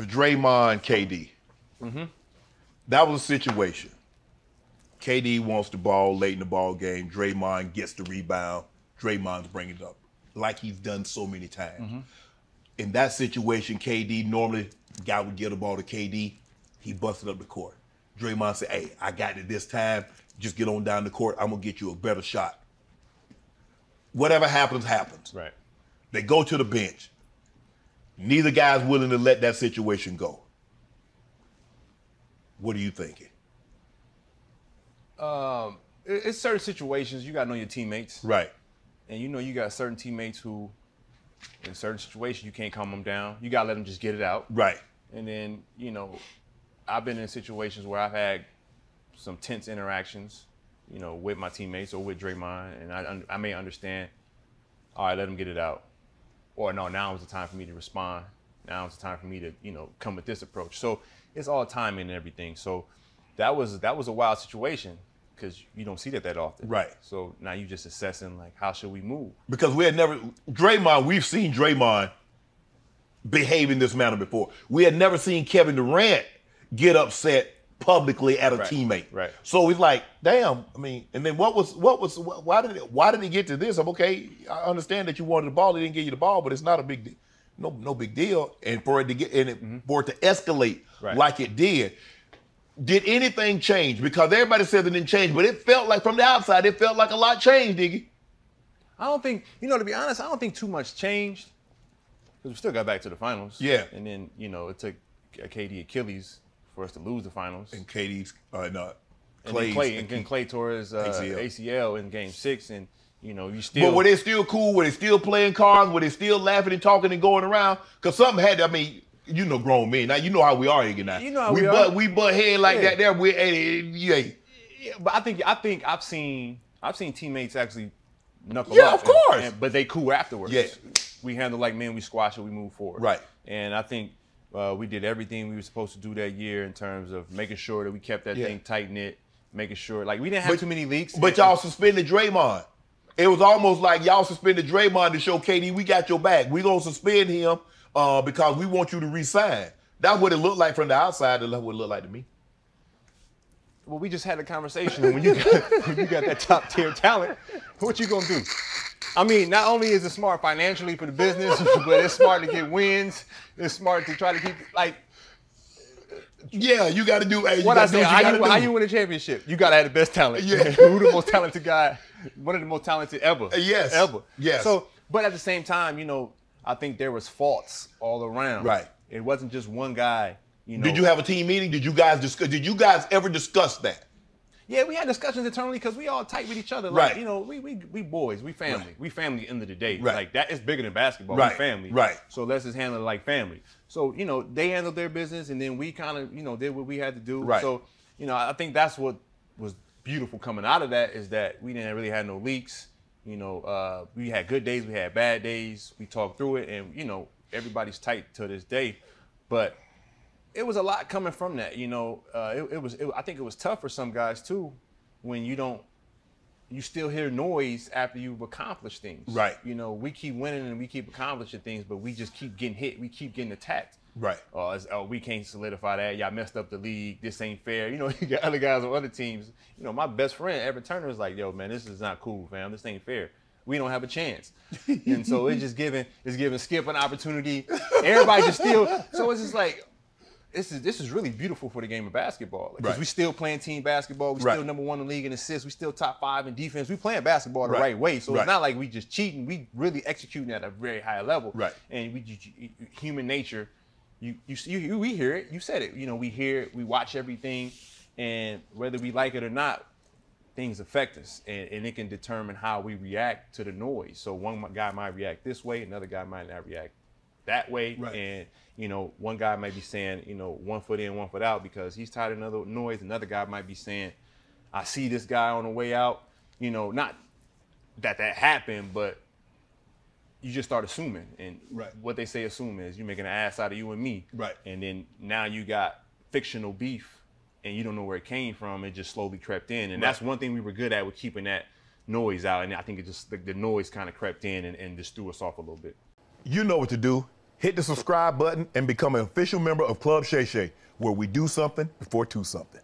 Draymond, KD. Mm-hmm. That was a situation. KD wants the ball late in the ball game. Draymond gets the rebound. Draymond's bringing it up, like he's done so many times. Mm-hmm. In that situation, KD, normally guy would give the ball to KD. He busted up the court. Draymond said, hey, I got it this time. Just get on down the court. I'm going to get you a better shot. Whatever happens, happens. Right. They go to the bench. Neither guy's willing to let that situation go. What are you thinking? It's certain situations you got to know your teammates. Right. And you know you got certain teammates who, in certain situations, you can't calm them down. You got to let them just get it out. Right. And then, you know, I've been in situations where I've had some tense interactions, you know, with my teammates or with Draymond, and I may understand, all right, let them get it out. Or no, now is the time for me to respond. Now is the time for me to, you know, come with this approach. So it's all timing and everything. So that was a wild situation because you don't see that often. Right. So now you're just assessing, like, how should we move? Because we had never, Draymond, we've seen Draymond behave in this manner before. We had never seen Kevin Durant get upset publicly at a teammate. Right. So it's like, damn, I mean, and then why did it get to this? I'm okay, I understand that you wanted the ball, they didn't give you the ball, but it's not a big deal. No big deal. And for it to get and it, mm-hmm. for it to escalate like it did. Did anything change? Because everybody says it didn't change, but it felt like from the outside, it felt like a lot changed, Diggy. I don't think, you know, to be honest, I don't think too much changed. Because we still got back to the finals. Yeah. And then, you know, it took a KD Achilles for us to lose the finals. And KD's, Clay tore his ACL in Game 6, and, you know, you still. But were they still cool? Were they still playing cards? Were they still laughing and talking and going around? Because something had to, I mean, you know, grown men. Now, you know how we are, Iggy, now. You know how we are. We butt head like that there. We're, yeah. But I think I've seen teammates actually knuckle up. Yeah, of course. But they cool afterwards. Yeah. We handle like men, we squash it, we move forward. Right. And I think we did everything we were supposed to do that year in terms of making sure that we kept that thing tight-knit, making sure, like, we didn't have too many leaks. But y'all suspended Draymond. It was almost like y'all suspended Draymond to show KD, we got your back. We're going to suspend him because we want you to resign. That's what it looked like from the outside. That's what it looked like to me. Well, we just had a conversation. When you got, that top-tier talent, what you going to do? I mean, not only is it smart financially for the business, but it's smart to get wins. It's smart to try to keep, like. Yeah, you got to do. Hey, what I say, how you win a championship? You got to have the best talent. Yeah. Who the most talented guy? One of the most talented ever. Yes. Ever. Yes. So, but at the same time, you know, I think there was faults all around. Right. It wasn't just one guy. You know. Did you have a team meeting? Did you guys discuss? Did you guys ever discuss that? Yeah, we had discussions internally because we all tight with each other. Like, you know, we boys, we family. Right. We family end of the day. Right. Like, that is bigger than basketball. Right. We family. Right. So let's just handle it like family. So, you know, they handled their business and then we kind of, you know, did what we had to do. Right. So, you know, I think that's what was beautiful coming out of that is that we didn't really have no leaks. You know, we had good days, we had bad days. We talked through it and, you know, everybody's tight to this day. But it was a lot coming from that, you know. I think it was tough for some guys too, when you still hear noise after you've accomplished things. Right. You know, we keep winning and we keep accomplishing things, but we just keep getting hit. We keep getting attacked. Right. We can't solidify that. Y'all messed up the league. This ain't fair. You know, you got other guys on other teams. You know, my best friend Evan Turner is like, "Yo, man, this is not cool, fam. This ain't fair. We don't have a chance." And so it's giving Skip an opportunity. Everybody just still. So it's just like. This is really beautiful for the game of basketball because we still playing team basketball. We still #1 in the league in assists. We still top 5 in defense. We playing basketball the right way, so it's not like we just cheating. We really executing at a very high level. Right. And we human nature, we hear it. You said it. You know, we hear it. We watch everything, and whether we like it or not, things affect us, and it can determine how we react to the noise. So one guy might react this way, another guy might not react that way, and you know, one guy might be saying, you know, 1 foot in, 1 foot out because he's tired of another noise. Another guy might be saying, I see this guy on the way out. You know, not that happened, but you just start assuming. And what they say assume is you're making an ass out of you and me. Right. And then now you got fictional beef and you don't know where it came from. It just slowly crept in. And that's one thing we were good at with keeping that noise out. And I think it just, the noise kind of crept in and just threw us off a little bit. You know what to do. Hit the subscribe button and become an official member of Club Shay Shay, where we do something before two something.